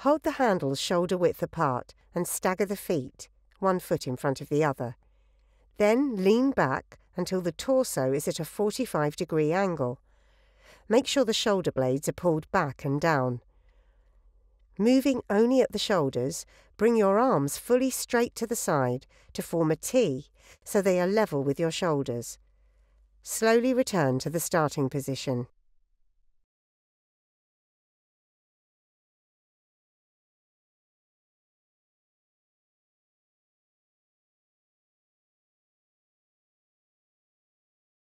Hold the handles shoulder-width apart and stagger the feet, one foot in front of the other. Then lean back until the torso is at a 45-degree angle. Make sure the shoulder blades are pulled back and down. Moving only at the shoulders, bring your arms fully straight to the side to form a T so they are level with your shoulders. Slowly return to the starting position.